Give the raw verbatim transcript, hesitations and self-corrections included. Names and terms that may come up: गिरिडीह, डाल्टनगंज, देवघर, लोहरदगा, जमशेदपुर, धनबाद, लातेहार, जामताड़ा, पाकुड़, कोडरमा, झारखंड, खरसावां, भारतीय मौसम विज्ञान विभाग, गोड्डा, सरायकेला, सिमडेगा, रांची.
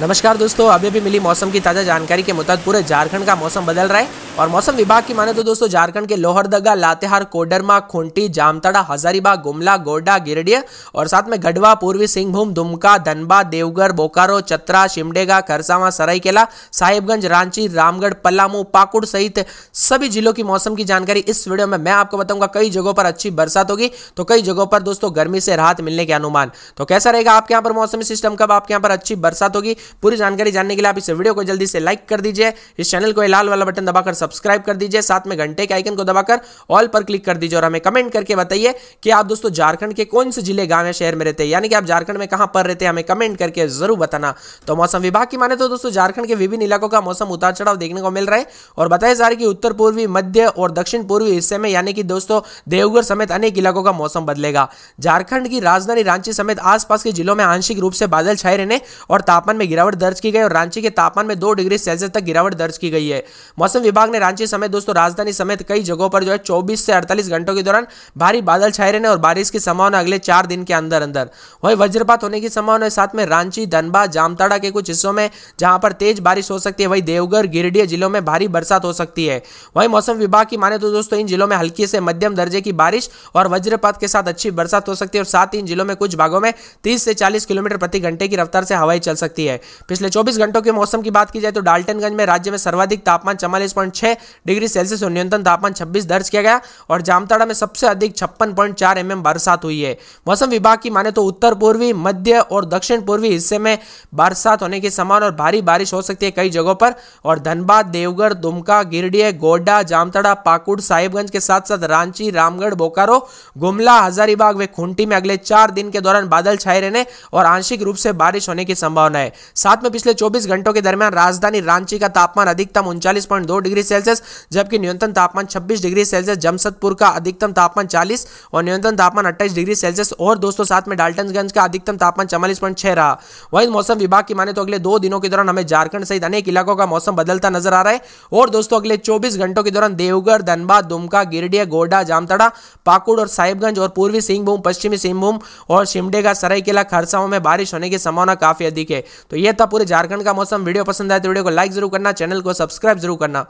नमस्कार दोस्तों, अभी अभी मिली मौसम की ताज़ा जानकारी के मुताबिक पूरे झारखंड का मौसम बदल रहा है। और मौसम विभाग की माने तो दोस्तों झारखंड के लोहरदगा, लातेहार, कोडरमा, खूंटी, जामताड़ा, हजारीबाग, गुमला, गोड्डा, गिरिडीह और साथ में गढ़वा, पूर्वी सिंहभूम, दुमका, धनबाद, देवघर, बोकारो, चतरा, सिमडेगा, खरसावां, सरायकेला, साहिबगंज, रांची, रामगढ़, पलामू, पाकुड़ सहित सभी जिलों की मौसम की जानकारी इस वीडियो में मैं आपको बताऊंगा। कई जगहों पर अच्छी बरसात होगी तो कई जगहों पर दोस्तों गर्मी से राहत मिलने के अनुमान। तो कैसा रहेगा आपके यहाँ पर मौसमी सिस्टम, कब आपके यहाँ पर अच्छी बरसात होगी, पूरी जानकारी जानने के लिए आप इस वीडियो को जल्दी से लाइक कर दीजिए, इस चैनल को लाल वाला बटन दबाकर सब्सक्राइब कर दीजिए, साथ में घंटे के आइकन को दबाकर ऑल पर क्लिक कर दीजिए और हमें कमेंट करके बताइए कि आप दोस्तों झारखंड के कौन से जिले, गांव या शहर में रहते हैं, यानी कि आप झारखंड में कहां पर रहते हैं, हमें कमेंट करके जरूर बताना। तो मौसम विभाग की माने तो दोस्तों झारखंड के विभिन्न इलाकों का मौसम उतार चढ़ाव देखने को मिल रहा है। और बताया जा रहा है कि उत्तर पूर्वी, मध्य और दक्षिण पूर्वी हिस्से में यानी कि दोस्तों देवघर समेत अनेक इलाकों का मौसम बदलेगा। झारखंड की राजधानी रांची समेत आसपास के जिलों में आंशिक रूप से बादल छाए रहने और तापमान में गिरावट दर्ज की गई और रांची के तापमान में दो डिग्री सेल्सियस तक गिरावट दर्ज की गई है। मौसम विभाग ने रांची समेत दोस्तों राजधानी समेत कई जगहों पर जो है चौबीस से अड़तालीस घंटों के दौरान भारी बादल छाए रहने और बारिश की संभावना अगले चार दिन के अंदर अंदर। वहीं वज्रपात होने की संभावना है। साथ में रांची, धनबाद, जामताड़ा के कुछ हिस्सों में जहां पर तेज बारिश हो सकती है, वहीं देवघर, गिरिडीह जिलों में भारी बरसात हो सकती है। वहीं मौसम विभाग की माने तो दोस्तों इन जिलों में हल्की से मध्यम दर्जे की बारिश और वज्रपात के साथ अच्छी बरसात हो सकती है। और साथ ही इन जिलों में कुछ भागों में तीस से चालीस किलोमीटर प्रति घंटे की रफ्तार से हवाएं चल सकती है। पिछले चौबीस घंटों के मौसम की बात की जाए तो डाल्टनगंज में राज्य में सर्वाधिक तापमान चवालीस पॉइंट छह डिग्री सेल्सियस और न्यूनतम तापमान छब्बीस दर्ज किया गया। और जामताड़ा में सबसे अधिक छप्पन पॉइंट चार एमएम बरसात हुई है। मौसम विभाग की माने तो उत्तर पूर्वी, मध्य और दक्षिण पूर्वी हिस्से में बरसात होने की संभावना और भारी बारिश हो सकती है कई जगहों पर। और धनबाद, देवघर, दुमका, गिरिडीह, गोड्डा, जामताड़ा, पाकुड़, साहिबगंज के साथ साथ रांची, रामगढ़, बोकारो, गुमला, हजारीबाग व खूंटी में अगले चार दिन के दौरान बादल छाए रहने और आंशिक रूप से बारिश होने की संभावना है। साथ में पिछले चौबीस घंटों के दरमियान राजधानी रांची का तापमान अधिकतम उनचालीस पॉइंट दो डिग्री सेल्सियस जबकि न्यूनतम तापमान छब्बीस डिग्री सेल्सियस, जमशेदपुर का अधिकतम तापमान चालीस और न्यूनतम तापमान अट्ठाईस डिग्री सेल्सियस और दोस्तों साथ में डाल्टनगंज का अधिकतम तापमान चवालीस पॉइंट छह रहा। वहीं मौसम विभाग की माने तो अगले दो दिनों के दौरान हमें झारखंड सहित अनेक इलाकों का मौसम बदलता नजर आ रहा है। और दोस्तों अगले चौबीस घंटों के दौरान देवघर, धनबाद, दुमका, गिरिडीह, गोड्डा, जामताड़ा, पाकुड़ और साहिबगंज और पूर्वी सिंहभूम, पश्चिमी सिंहभूम और सिमडेगा, सरायकेला, खरसावां में बारिश होने की संभावना काफी अधिक है। तो यह था पूरे झारखंड का मौसम। वीडियो पसंद आए तो वीडियो को लाइक जरूर करना, चैनल को सब्सक्राइब जरूर करना।